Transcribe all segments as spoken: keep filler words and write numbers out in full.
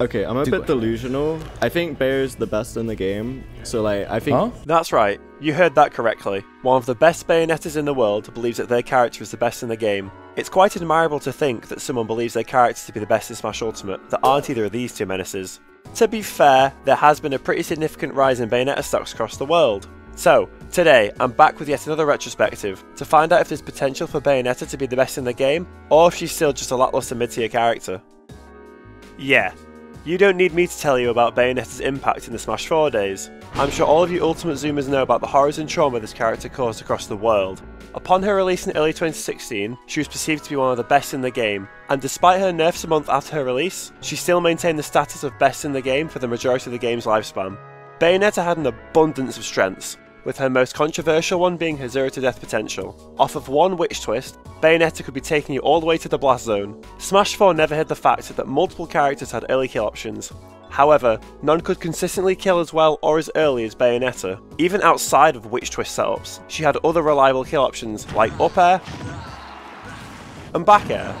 Okay, I'm a Do bit it. delusional. I think Bayo's the best in the game, so like, I think... Huh? That's right, you heard that correctly. One of the best Bayonettas in the world believes that their character is the best in the game. It's quite admirable to think that someone believes their character to be the best in Smash Ultimate that aren't either of these two menaces. To be fair, there has been a pretty significant rise in Bayonetta stocks across the world. So, today, I'm back with yet another retrospective, to find out if there's potential for Bayonetta to be the best in the game, or if she's still just a lackluster mid-tier character. Yeah. You don't need me to tell you about Bayonetta's impact in the Smash four days. I'm sure all of you Ultimate Zoomers know about the horrors and trauma this character caused across the world. Upon her release in early twenty sixteen, she was perceived to be one of the best in the game, and despite her nerfs a month after her release, she still maintained the status of best in the game for the majority of the game's lifespan. Bayonetta had an abundance of strengths, with her most controversial one being her zero to death potential. Off of one Witch Twist, Bayonetta could be taking you all the way to the blast zone. Smash four never hid the fact that multiple characters had early kill options. However, none could consistently kill as well or as early as Bayonetta. Even outside of Witch Twist setups, she had other reliable kill options like up air and back air.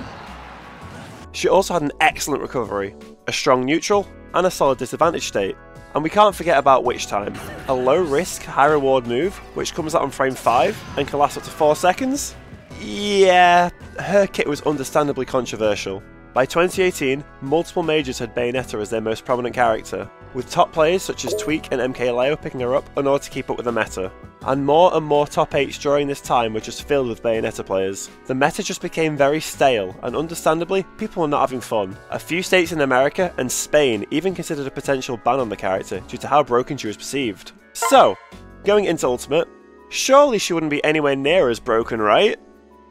She also had an excellent recovery, a strong neutral and a solid disadvantage state. And we can't forget about Witch Time, a low risk, high reward move which comes out on frame five and can last up to four seconds. Yeah, her kit was understandably controversial. By twenty eighteen, multiple majors had Bayonetta as their most prominent character, with top players such as Tweak and MKLeo picking her up in order to keep up with the meta. And more and more top eights during this time were just filled with Bayonetta players. The meta just became very stale, and understandably, people were not having fun. A few states in America and Spain even considered a potential ban on the character due to how broken she was perceived. So, going into Ultimate, surely she wouldn't be anywhere near as broken, right?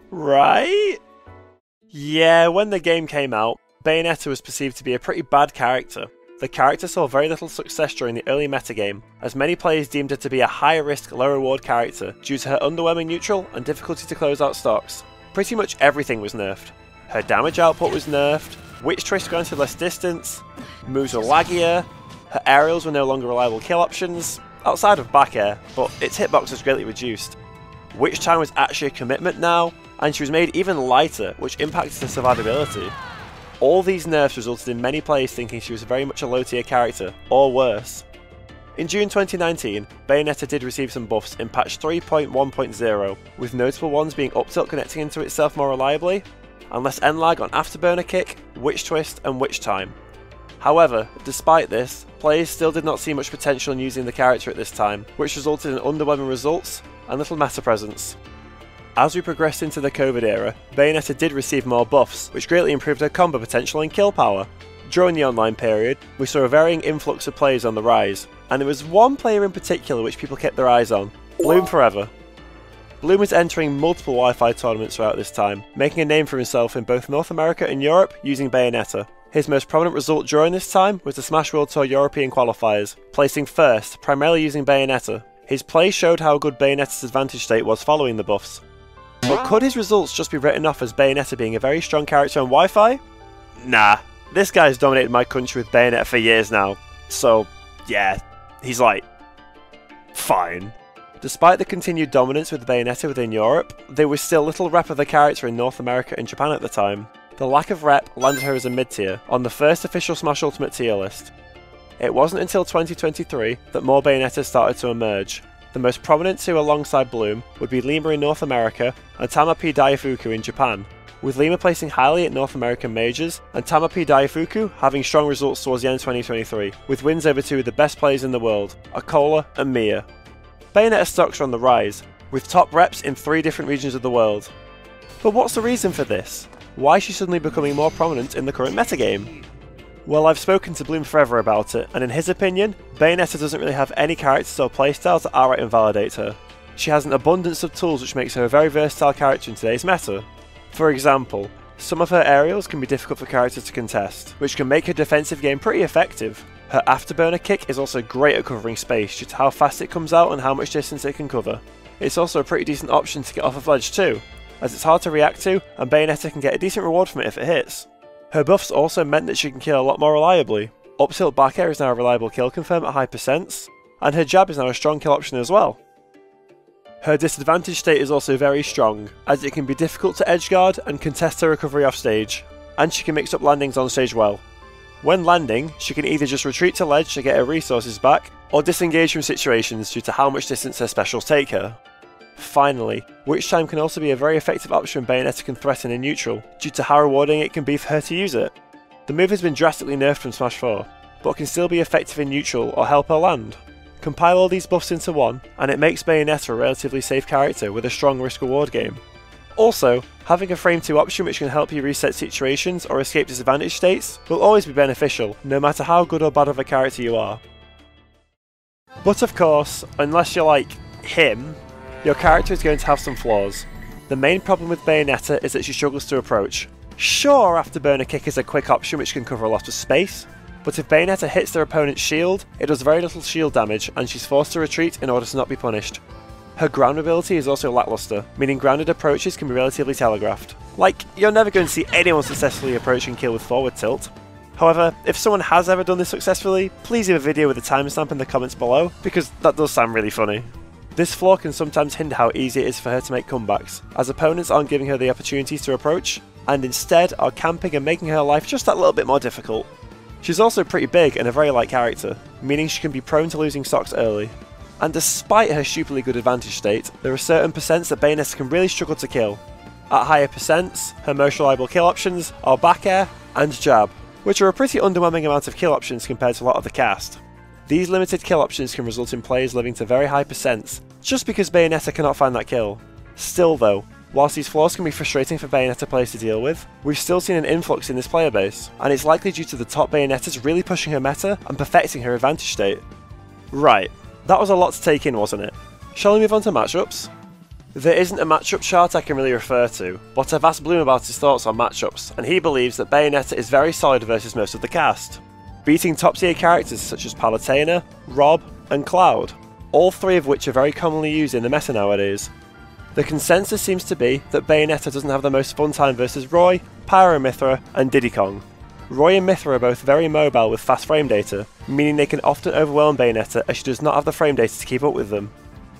Right? Yeah, when the game came out, Bayonetta was perceived to be a pretty bad character. The character saw very little success during the early metagame, as many players deemed her to be a high-risk, low-reward character due to her underwhelming neutral and difficulty to close out stocks. Pretty much everything was nerfed. Her damage output was nerfed, Witch Twist granted less distance, moves were laggier, her aerials were no longer reliable kill options, outside of back air, but its hitbox was greatly reduced. Witch Time was actually a commitment now, and she was made even lighter, which impacted her survivability. All these nerfs resulted in many players thinking she was very much a low tier character, or worse. In June twenty nineteen, Bayonetta did receive some buffs in patch three point one point zero, with notable ones being up tilt connecting into itself more reliably, and less end lag on Afterburner Kick, Witch Twist and Witch Time. However, despite this, players still did not see much potential in using the character at this time, which resulted in underwhelming results and little meta presence. As we progressed into the COVID era, Bayonetta did receive more buffs, which greatly improved her combo potential and kill power. During the online period, we saw a varying influx of players on the rise, and there was one player in particular which people kept their eyes on, Bloom four Eva. Bloom was entering multiple Wi-Fi tournaments throughout this time, making a name for himself in both North America and Europe using Bayonetta. His most prominent result during this time was the Smash World Tour European qualifiers, placing first, primarily using Bayonetta. His play showed how good Bayonetta's advantage state was following the buffs. But could his results just be written off as Bayonetta being a very strong character on Wi-Fi? Nah, this guy's dominated my country with Bayonetta for years now, so yeah, he's like, fine. Despite the continued dominance with Bayonetta within Europe, there was still little rep of the character in North America and Japan at the time. The lack of rep landed her as a mid-tier, on the first official Smash Ultimate tier list. It wasn't until twenty twenty-three that more Bayonettas started to emerge. The most prominent two alongside Bloom would be Lima in North America and Tama P. Daifuku in Japan, with Lima placing highly at North American majors and Tama P. Daifuku having strong results towards the end of twenty twenty-three, with wins over two of the best players in the world, Akola and Mia. Bayonetta stocks are on the rise, with top reps in three different regions of the world. But what's the reason for this? Why is she suddenly becoming more prominent in the current metagame? Well, I've spoken to Bloom four Eva about it, and in his opinion, Bayonetta doesn't really have any characters or playstyles that outright invalidate her. She has an abundance of tools which makes her a very versatile character in today's meta. For example, some of her aerials can be difficult for characters to contest, which can make her defensive game pretty effective. Her Afterburner Kick is also great at covering space due to how fast it comes out and how much distance it can cover. It's also a pretty decent option to get off of ledge too, as it's hard to react to and Bayonetta can get a decent reward from it if it hits. Her buffs also meant that she can kill a lot more reliably. Up tilt back air is now a reliable kill confirm at high percents, and her jab is now a strong kill option as well. Her disadvantage state is also very strong, as it can be difficult to edgeguard and contest her recovery offstage, and she can mix up landings on stage well. When landing, she can either just retreat to ledge to get her resources back, or disengage from situations due to how much distance her specials take her. Finally, Witch Time can also be a very effective option Bayonetta can threaten in neutral, due to how rewarding it can be for her to use it. The move has been drastically nerfed from Smash four, but can still be effective in neutral or help her land. Compile all these buffs into one, and it makes Bayonetta a relatively safe character with a strong risk-reward game. Also, having a frame two option which can help you reset situations or escape disadvantaged states will always be beneficial, no matter how good or bad of a character you are. But of course, unless you're like him, your character is going to have some flaws. The main problem with Bayonetta is that she struggles to approach. Sure, Afterburner Kick is a quick option which can cover a lot of space, but if Bayonetta hits their opponent's shield, it does very little shield damage and she's forced to retreat in order to not be punished. Her ground ability is also lackluster, meaning grounded approaches can be relatively telegraphed. Like, you're never going to see anyone successfully approach and kill with forward tilt. However, if someone has ever done this successfully, please leave a video with a timestamp in the comments below, because that does sound really funny. This flaw can sometimes hinder how easy it is for her to make comebacks, as opponents aren't giving her the opportunities to approach, and instead are camping and making her life just that little bit more difficult. She's also pretty big and a very light character, meaning she can be prone to losing stocks early. And despite her stupidly good advantage state, there are certain percents that Bayonetta can really struggle to kill. At higher percents, her most reliable kill options are back air and jab, which are a pretty underwhelming amount of kill options compared to a lot of the cast. These limited kill options can result in players living to very high percents, just because Bayonetta cannot find that kill. Still though, whilst these flaws can be frustrating for Bayonetta players to deal with, we've still seen an influx in this player base, and it's likely due to the top Bayonetta's really pushing her meta and perfecting her advantage state. Right. That was a lot to take in, wasn't it? Shall we move on to matchups? There isn't a matchup chart I can really refer to, but I've asked Bloom about his thoughts on matchups, and he believes that Bayonetta is very solid versus most of the cast, beating top tier characters such as Palutena, Rob, and Cloud, all three of which are very commonly used in the meta nowadays. The consensus seems to be that Bayonetta doesn't have the most fun time versus Roy, Pyra and Mythra, and Diddy Kong. Roy and Mythra are both very mobile with fast frame data, meaning they can often overwhelm Bayonetta as she does not have the frame data to keep up with them.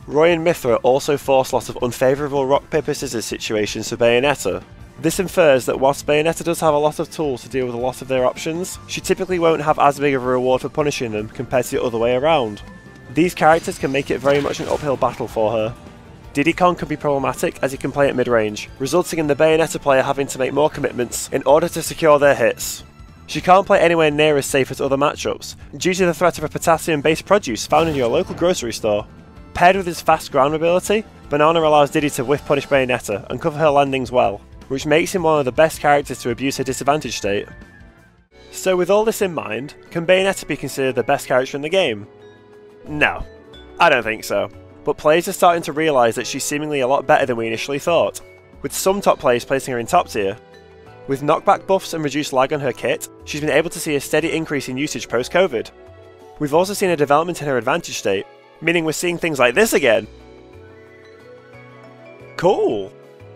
Roy and Mythra also force lots of unfavourable rock paper scissors situations for Bayonetta. This infers that whilst Bayonetta does have a lot of tools to deal with a lot of their options, she typically won't have as big of a reward for punishing them compared to the other way around. These characters can make it very much an uphill battle for her. Diddy Kong can be problematic as he can play at mid-range, resulting in the Bayonetta player having to make more commitments in order to secure their hits. She can't play anywhere near as safe as other matchups, due to the threat of a potassium-based produce found in your local grocery store. Paired with his fast ground ability, Banana allows Diddy to whiff punish Bayonetta and cover her landings well, which makes him one of the best characters to abuse her disadvantage state. So with all this in mind, can Bayonetta be considered the best character in the game? No, I don't think so, but players are starting to realise that she's seemingly a lot better than we initially thought, with some top players placing her in top tier. With knockback buffs and reduced lag on her kit, she's been able to see a steady increase in usage post-COVID. We've also seen a development in her advantage state, meaning we're seeing things like this again. Cool!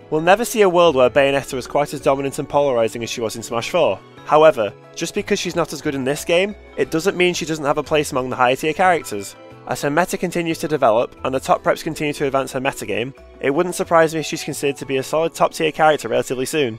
We'll never see a world where Bayonetta was quite as dominant and polarising as she was in Smash four. However, just because she's not as good in this game, it doesn't mean she doesn't have a place among the higher tier characters. As her meta continues to develop, and the top preps continue to advance her metagame, it wouldn't surprise me if she's considered to be a solid top tier character relatively soon.